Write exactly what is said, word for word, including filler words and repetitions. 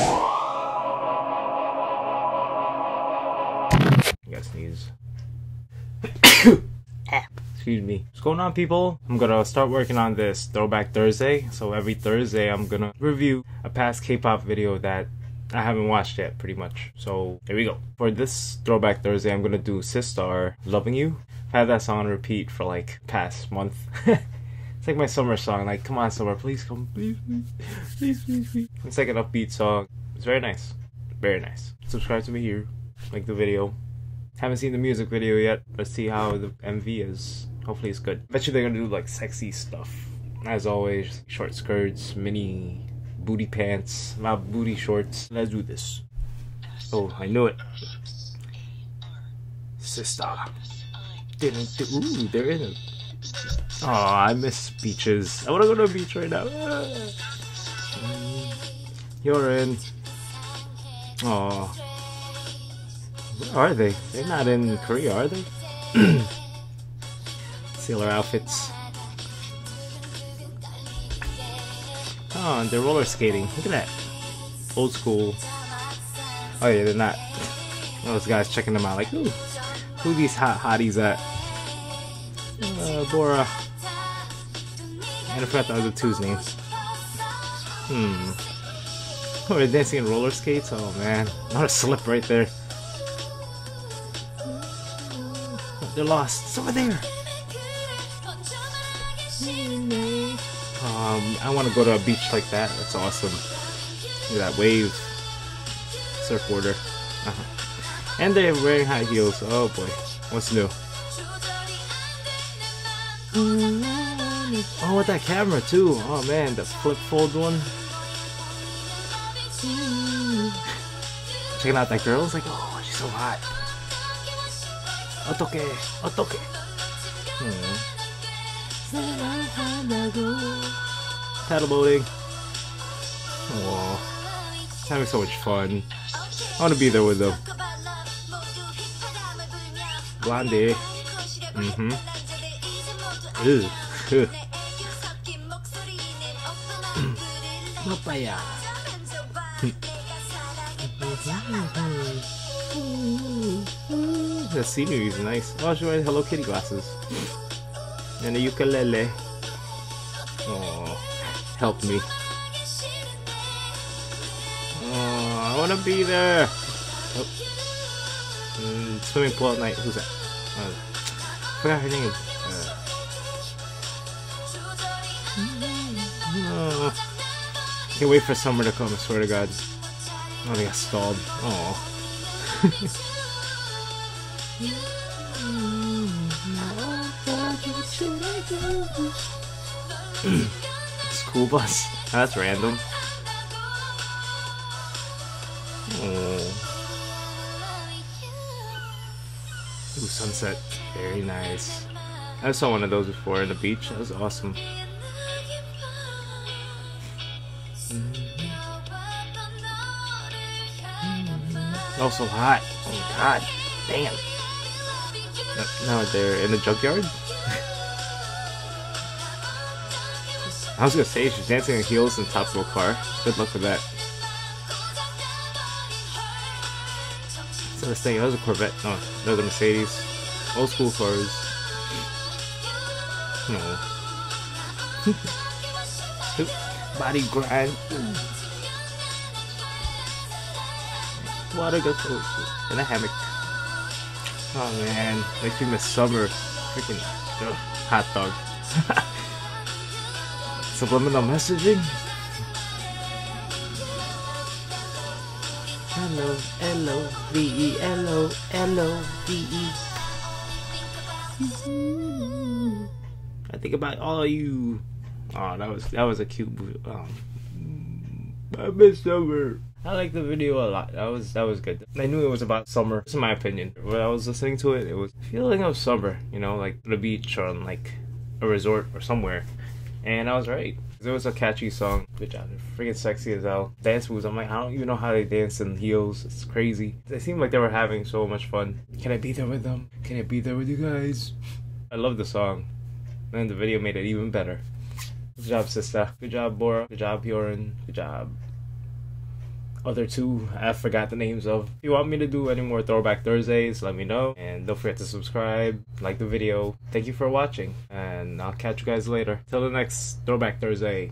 I gotta sneeze. Excuse me. What's going on, people? I'm gonna start working on this Throwback Thursday. So every Thursday I'm gonna review a past K-pop video that I haven't watched yet, pretty much. So here we go. For this Throwback Thursday, I'm gonna do Sistar, Loving You. I've had that song on repeat for like past month. It's like my summer song. Like, come on, summer, please come, please, please, please, please, please. It's like an upbeat song. It's very nice, very nice. Subscribe to me here, like the video. Haven't seen the music video yet. Let's see how the M V is. Hopefully it's good. Bet you they're gonna do like sexy stuff. As always, short skirts, mini booty pants, my booty shorts. Let's do this. Oh, I knew it. Sistar. Didn't do. Ooh, they're in it. Oh, I miss beaches. I wanna go to a beach right now. Hyorin. Oh. Where are they? They're not in Korea, are they? Sailor outfits. Oh, and they're roller skating. Look at that. Old school. Oh yeah, they're not. Those guys checking them out like, ooh, who these hot hotties at? Uh, Bora. And I forgot the other two's names. Hmm. Oh, they're dancing in roller skates? Oh man. Not a slip right there. They're lost. It's over there. Um, I want to go to a beach like that. That's awesome. Look at that wave. Surfboarder. Uh-huh. And they're wearing high heels. Oh boy. What's new? Oh, with that camera too. Oh man, the flip fold one. Checking out that girl. It's like, oh, she's so hot. 어떡해, 어떡해. Hmm. Paddle boating. Aww. Having so much fun. I want to be there with them. Blondie. Mm-hmm. Ew. Papaya. The scenery is nice. Oh, she wears Hello Kitty glasses. And a ukulele. Oh, help me. Oh, I wanna be there. Oh. Mm, swimming pool at night. Who's that? Oh, forgot her name. Uh. Oh. Can't wait for summer to come. I swear to God. Oh, they got stalled. Oh. School bus? That's random. Oh. Ooh, sunset. Very nice. I saw one of those before at the beach. That was awesome. Oh, so hot. Oh, God. Damn. Now they're in the junkyard? I was gonna say, she's dancing in heels in the top of a car. Good luck with that. So I was saying, that was a Corvette. No, that was a Mercedes. Old school cars. No. Body grind. Water goes in a hammock. Oh man, makes me miss summer. Freaking ugh, hot dog. Subliminal messaging? Hello, L O V E, hello, L O V E. I think about all of you. Oh, that was that was a cute movie. Oh. I miss summer. I like the video a lot. That was that was good. I knew it was about summer. This is my opinion. When I was listening to it, it was feeling of summer, you know, like the beach or on like a resort or somewhere. And I was right. There was a catchy song. Good job. They're freaking sexy as hell. Dance moves. I'm like, I don't even know how they dance in heels. It's crazy. They seemed like they were having so much fun. Can I be there with them? Can I be there with you guys? I love the song. And the video made it even better. Good job, Sistar. Good job, Bora. Good job, Hyorin. Good job. other two I forgot the names of. If you want me to do any more Throwback Thursdays, let me know, and don't forget to subscribe, like the video. Thank you for watching, and I'll catch you guys later. Till the next Throwback Thursday.